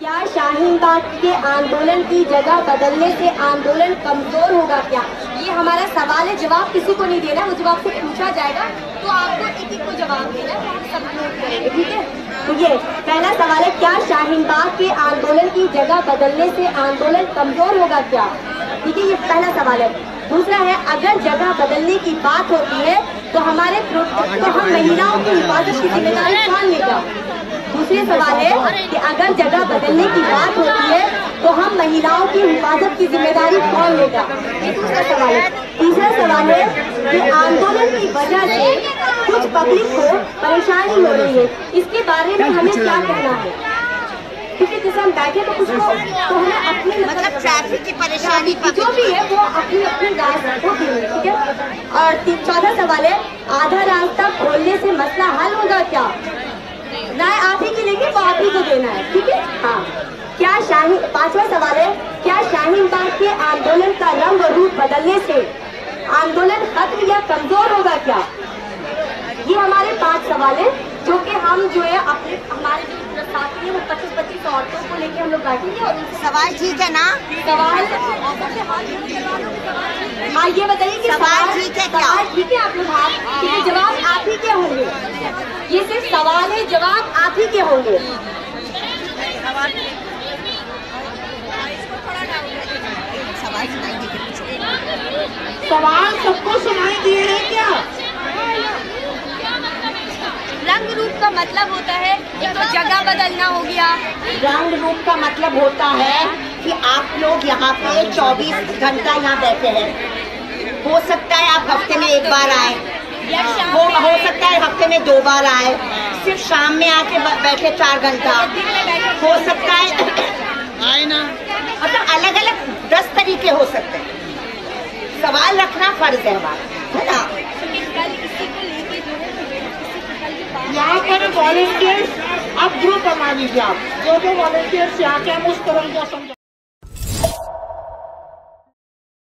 क्या शाहीन बाग के आंदोलन की जगह बदलने से आंदोलन कमजोर होगा क्या? ये हमारा सवाल है। जवाब किसी को नहीं देना, वो जवाब से पूछा जाएगा तो आपको एक एक को जवाब देना है, सब लोग करेंगे, ठीक है? ये पहला सवाल है, क्या शाहीन बाग के आंदोलन की जगह बदलने से आंदोलन कमजोर होगा क्या? ठीक है, ये पहला सवाल है। दूसरा है, अगर जगह बदलने की बात होती है तो हमारे तो हम महिलाओं की हिफाजत की जिम्मेदारी कौन लेगा? दूसरे सवाल है कि अगर जगह बदलने की बात होती है तो हम महिलाओं की हिफाजत की जिम्मेदारी कौन लेगा? ये दूसरा सवाल है। तीसरा सवाल है कि आंदोलन की वजह से कुछ पब्लिक को परेशानी हो रही है, इसके बारे में हमें क्या करना है? क्योंकि जैसे हम बैठे तो कुछ तो हमें अपने मतलब ट्रैफिक की परेशानी जो भी है वो अपनी अपनी रास्ते को देंगे, ठीक है? और चौथा सवाल है, आधा रास्ता खोलने से मसला हल होगा क्या? राय आप ही की लेंगे, वो आप ही को देना है, ठीक है? हाँ। क्या शाहीन, पांचवा सवाल है, क्या शाहीन बाग के आंदोलन का रंग और रूप बदलने से आंदोलन खत्म या कमजोर होगा क्या? ये हमारे पांच सवाल है जो कि हम जो है अपने हमारे जो साथी है वो 25-25 औरतों को लेके हम लोग बैठेंगे और सवाल ठीक है ना? सवाल हाँ, ये बताइए कि सवाल ठीक है क्या? ठीक है, आप लोग हाथ, ठीक है, जवाब आप ही के होंगे। ये सिर्फ सवाल है, जवाब आप ही के होंगे। सवाल सबको सुनाई दिए हैं क्या? रंग रूप का मतलब होता है तो जगह बदलना हो गया। रंग रूप का मतलब होता है कि आप लोग यहाँ पे 24 घंटा यहाँ बैठे हैं। हो सकता है आप हफ्ते में एक बार आए, वो हो सकता है हफ्ते में 2 बार आए, सिर्फ शाम में आके बैठे 4 घंटा, हो सकता है आए ना, मतलब अलग अलग 10 तरीके हो सकते हैं। सवाल रखना फर्ज है हमारा, है ना? यहाँ पर वॉलेंटियर्स अब ग्रुप बना लीजिए, आप जो वॉलेंटियर्स यहाँ के हम उस तरह का समझा